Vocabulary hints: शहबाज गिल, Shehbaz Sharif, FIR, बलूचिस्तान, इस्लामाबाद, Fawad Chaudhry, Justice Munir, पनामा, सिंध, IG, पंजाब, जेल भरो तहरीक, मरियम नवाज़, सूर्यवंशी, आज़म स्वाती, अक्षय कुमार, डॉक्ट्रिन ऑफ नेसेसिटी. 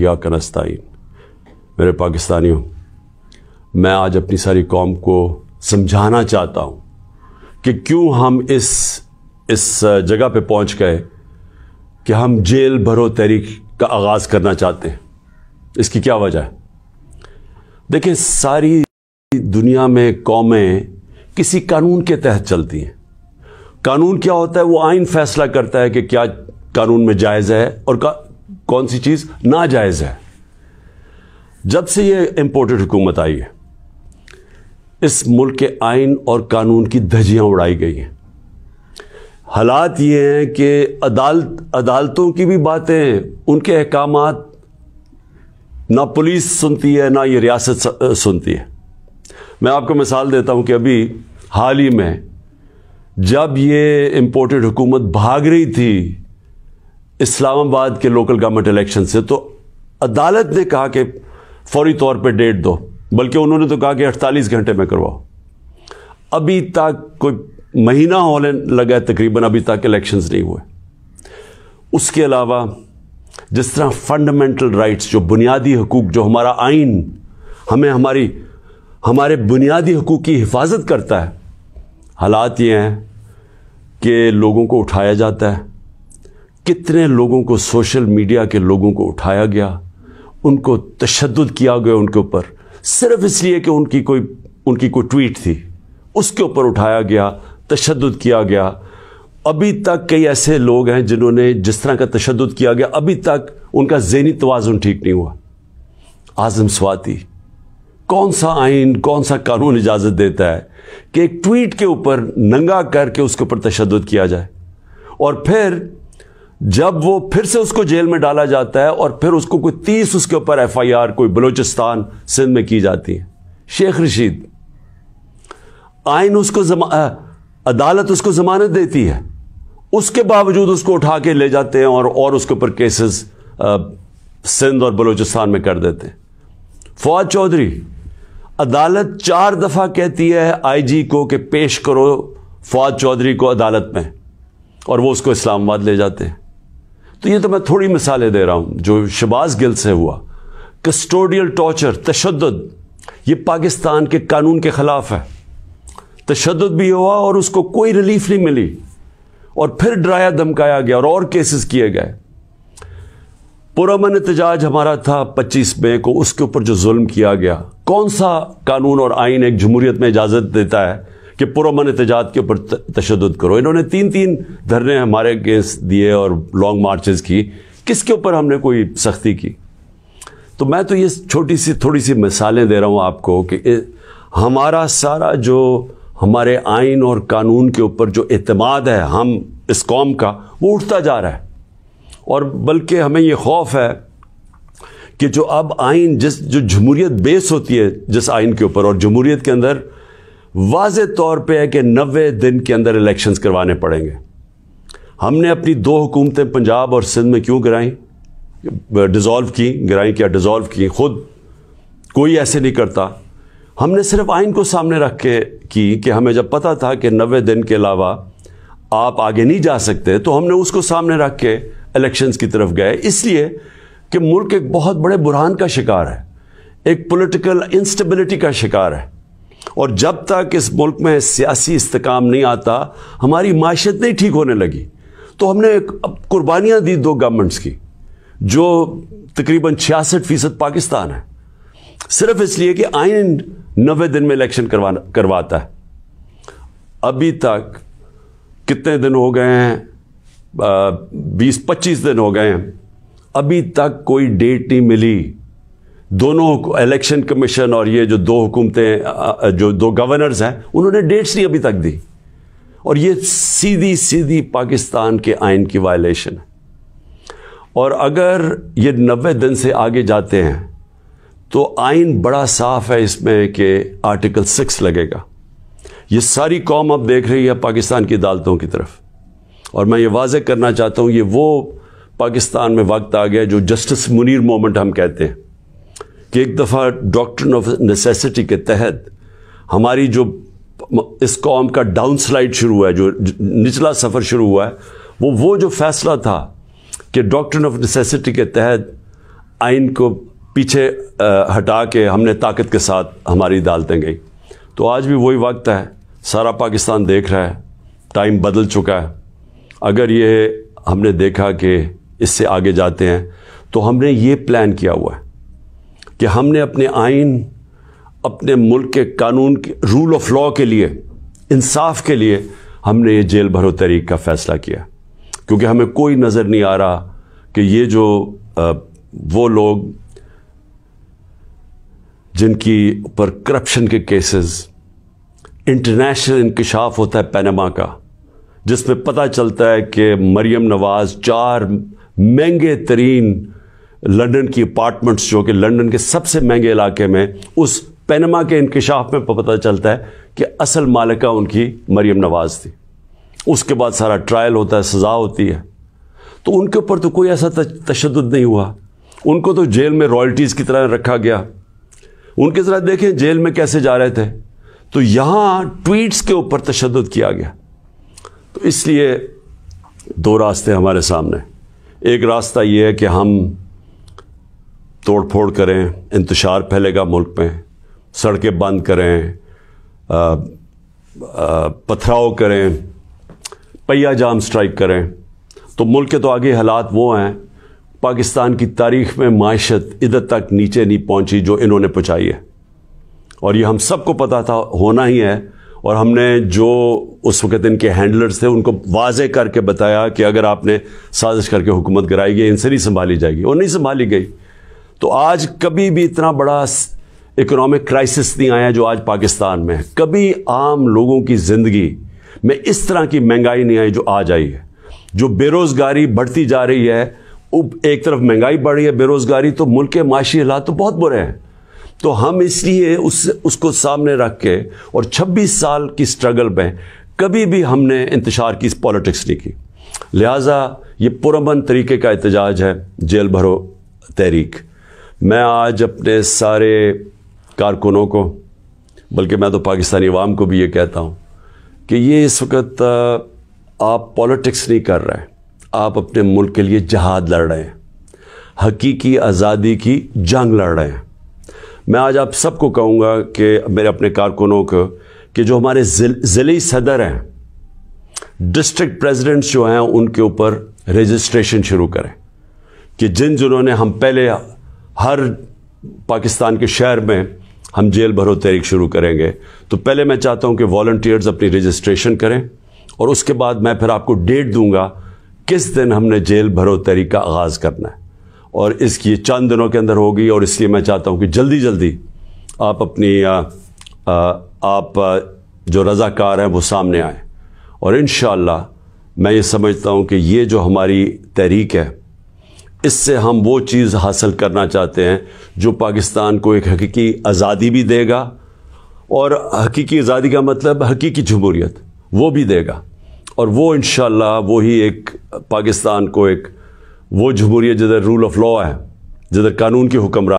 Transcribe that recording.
या कनस्ताइन। मेरे पाकिस्तानियों, मैं आज अपनी सारी कौम को समझाना चाहता हूँ कि क्यों हम इस जगह पे पहुँच गए कि हम जेल भरो तहरीक का आगाज़ करना चाहते हैं। इसकी क्या वजह है? देखिए, सारी दुनिया में कौमें किसी कानून के तहत चलती हैं। कानून क्या होता है? वो आइन फैसला करता है कि क्या कानून में जायज़ है और कौन सी चीज़ नाजायज़ है। जब से ये इम्पोर्टेड हुकूमत आई है, इस मुल्क के आइन और कानून की धज्जियाँ उड़ाई गई हैं। हालात ये हैं कि अदालतों की भी बातें, उनके अहकामात ना पुलिस सुनती है ना ये रियासत सुनती है। मैं आपको मिसाल देता हूँ कि अभी हाल ही में जब ये इम्पोर्टेड हुकूमत भाग रही थी इस्लामाबाद के लोकल गवर्नमेंट इलेक्शन से, तो अदालत ने कहा कि फौरी तौर पे डेट दो, बल्कि उन्होंने तो कहा कि 48 घंटे में करवाओ। अभी तक कोई महीना होने लगा है तकरीबन, अभी तक इलेक्शंस नहीं हुए। उसके अलावा जिस तरह फंडामेंटल राइट्स, जो बुनियादी हकूक़, जो हमारा आइन हमें हमारे बुनियादी हकूक़ की हिफाजत करता है, हालात ये हैं कि लोगों को उठाया जाता है। कितने लोगों को, सोशल मीडिया के लोगों को उठाया गया, उनको तशद्दुद किया गया उनके ऊपर, सिर्फ इसलिए कि उनकी कोई ट्वीट थी, उसके ऊपर उठाया गया, तशद्दुद किया गया। अभी तक कई ऐसे लोग हैं जिन्होंने जिस तरह का तशद्दुद किया गया, अभी तक उनका ज़हनी तवाज़ुन ठीक नहीं हुआ। आज़म स्वाती, कौन सा आइन, कौन सा कानून इजाज़त देता है कि एक ट्वीट के ऊपर नंगा करके उसके ऊपर तशद्दुद किया जाए? और फिर जब वो फिर से उसको जेल में डाला जाता है और फिर उसको कोई 30 उसके ऊपर FIR कोई बलूचिस्तान सिंध में की जाती है। शेख रशीद, आइन उसको अदालत उसको जमानत देती है, उसके बावजूद उसको उठा के ले जाते हैं और उसके ऊपर केसेस सिंध और बलूचिस्तान में कर देते हैं। फवाद चौधरी, अदालत 4 दफ़ा कहती है IG को कि पेश करो फवाद चौधरी को अदालत में, और वो उसको इस्लामाबाद ले जाते हैं। तो ये तो मैं थोड़ी मिसालें दे रहा हूँ जो शहबाज गिल से हुआ। कस्टोडियल टॉर्चर, तशद्दुद, ये पाकिस्तान के कानून के ख़िलाफ़ है। तशद्दुद भी हुआ और उसको कोई रिलीफ नहीं मिली, और फिर डराया धमकाया गया और केसेस किए गए। पुरअमन एहतजाज हमारा था 25 मई को, उसके ऊपर जो जुल्म किया गया, कौन सा कानून और आइन एक जमहूरियत में इजाज़त देता है कि पुरअमन एहतजाज के ऊपर तशद्दुद करो? इन्होंने 3-3 धरने हमारे अगेंस्ट दिए और लॉन्ग मार्चेस की, किसके ऊपर हमने कोई सख्ती की? तो मैं तो ये थोड़ी सी मिसालें दे रहा हूँ आपको कि हमारा सारा जो हमारे आइन और कानून के ऊपर जो एतमाद है हम इस कौम का, वो उठता जा रहा है। और बल्कि हमें ये खौफ है कि जो अब आइन जो जमहूरियत बेस होती है जिस आइन के ऊपर, और जमहूरियत के अंदर वाज़े तौर पे है कि 90 दिन के अंदर इलेक्शंस करवाने पड़ेंगे। हमने अपनी 2 हुकूमतें पंजाब और सिंध में क्यों डिज़ोल्व की? खुद कोई ऐसे नहीं करता। हमने सिर्फ आइन को सामने रख के की कि हमें जब पता था कि 90 दिन के अलावा आप आगे नहीं जा सकते, तो हमने उसको सामने रख के इलेक्शंस की तरफ गए, इसलिए कि मुल्क एक बहुत बड़े बुरहान का शिकार है, एक पॉलिटिकल इंस्टेबिलिटी का शिकार है। और जब तक इस मुल्क में सियासी इस्तेकाम नहीं आता, हमारी माशत नहीं ठीक होने लगी। तो हमने कुर्बानियाँ दी 2 गवर्नमेंट्स की, जो तकरीबन 66% पाकिस्तान है, सिर्फ इसलिए कि आइन 90 दिन में इलेक्शन करवाता है। अभी तक कितने दिन हो गए हैं? 20-25 दिन हो गए हैं, अभी तक कोई डेट नहीं मिली। दोनों इलेक्शन कमीशन और ये जो 2 हुकूमतें, जो 2 गवर्नर्स हैं, उन्होंने डेट्स नहीं अभी तक दी, और ये सीधी पाकिस्तान के आइन की वायलेशन है। और अगर ये 90 दिन से आगे जाते हैं तो आइन बड़ा साफ है इसमें कि आर्टिकल 6 लगेगा। ये सारी कौम अब देख रही है पाकिस्तान की अदालतों की तरफ, और मैं ये वाज़े करना चाहता हूँ, ये वो पाकिस्तान में वक्त आ गया जो जस्टिस मुनीर मोमेंट हम कहते हैं, कि एक दफ़ा डॉक्ट्रिन ऑफ नेसेसिटी के तहत हमारी जो इस कौम का डाउनस्लाइड शुरू हुआ है, जो निचला सफ़र शुरू हुआ है, वो जो फैसला था कि डॉक्ट्रिन ऑफ नेसेसिटी के तहत आइन को पीछे हटा के हमने ताकत के साथ हमारी अदालतें गई। तो आज भी वही वक्त है, सारा पाकिस्तान देख रहा है, टाइम बदल चुका है। अगर ये हमने देखा कि इससे आगे जाते हैं तो हमने ये प्लान किया हुआ है कि हमने अपने आइन, अपने मुल्क के कानून के रूल ऑफ लॉ के लिए, इंसाफ के लिए हमने ये जेल भरो तहरीक का फ़ैसला किया, क्योंकि हमें कोई नज़र नहीं आ रहा कि ये जो वो लोग जिनकी ऊपर करप्शन के केसेस, इंटरनेशनल इंकशाफ होता है पनामा का, जिसमें पता चलता है कि मरियम नवाज़ 4 महंगे तरीन लंदन की अपार्टमेंट्स, जो कि लंदन के सबसे महंगे इलाके में, उस पनामा के इंकशाफ में पता चलता है कि असल मालिका उनकी मरियम नवाज़ थी। उसके बाद सारा ट्रायल होता है, सज़ा होती है। तो उनके ऊपर तो कोई ऐसा तशद्दुद नहीं हुआ, उनको तो जेल में रॉयल्टीज़ की तरह रखा गया। उनके ज़रा देखें जेल में कैसे जा रहे थे, तो यहाँ ट्वीट्स के ऊपर तशद्दुद किया गया। तो इसलिए दो रास्ते हमारे सामने, एक रास्ता ये है कि हम तोड़ फोड़ करें, इंतशार फैलेगा मुल्क में, सड़कें बंद करें, पथराव करें, पहिया जाम स्ट्राइक करें, तो मुल्क के तो आगे हालात वो हैं, पाकिस्तान की तारीख में मायशत इधर तक नीचे नहीं पहुंची जो इन्होंने पहुंचाई है, और ये हम सबको पता था होना ही है। और हमने जो उस वक़्त इनके हैंडलर्स थे उनको वाजे करके बताया कि अगर आपने साजिश करके हुकूमत गिराई गई, इनसे नहीं संभाली जाएगी, और नहीं संभाली गई। तो आज कभी भी इतना बड़ा इकोनॉमिक क्राइसिस नहीं आया जो आज पाकिस्तान में है, कभी आम लोगों की ज़िंदगी में इस तरह की महंगाई नहीं आई जो आज आई है। जो बेरोज़गारी बढ़ती जा रही है, एक तरफ महंगाई बढ़ रही है, बेरोज़गारी, तो मुल्क के माशी हालात तो बहुत बुरे हैं। तो हम इसलिए उसको सामने रख के, और 26 साल की स्ट्रगल में कभी भी हमने इंतशार की पॉलिटिक्स नहीं की। लिहाजा ये पुरअमन तरीके का एहतजाज है, जेल भरो तहरीक। मैं आज अपने सारे कारकुनों को, बल्कि मैं तो पाकिस्तानी अवाम को भी ये कहता हूँ कि ये इस वक्त आप पॉलिटिक्स नहीं कर रहे, आप अपने मुल्क के लिए जहाद लड़ रहे हैं, हकीकी आज़ादी की जंग लड़ रहे हैं। मैं आज आप सबको कहूँगा कि मेरे अपने कारकुनों को कि जो हमारे ज़िले सदर हैं, डिस्ट्रिक्ट प्रेसिडेंट्स जो हैं, उनके ऊपर रजिस्ट्रेशन शुरू करें कि जिन्होंने हम पहले हर पाकिस्तान के शहर में हम जेल भरो तहरीक शुरू करेंगे, तो पहले मैं चाहता हूँ कि वॉलंटियर्स अपनी रजिस्ट्रेशन करें, और उसके बाद मैं फिर आपको डेट दूँगा किस दिन हमने जेल भरो तहरीक का आगाज़ करना है, और इसकी चंद दिनों के अंदर होगी। और इसलिए मैं चाहता हूं कि जल्दी जल्दी आप अपनी जो रज़ाकार हैं वो सामने आएँ, और इंशाअल्लाह मैं ये समझता हूं कि ये जो हमारी तहरीक है, इससे हम वो चीज़ हासिल करना चाहते हैं जो पाकिस्तान को एक हकीकी आज़ादी भी देगा, और हकीकी आज़ादी का मतलब हकीकी जमहूरियत वो भी देगा, और वो इंशाअल्लाह वही एक पाकिस्तान को एक वो जमहूरियत जिधर रूल ऑफ लॉ है, जिधर कानून की हुक्मरानी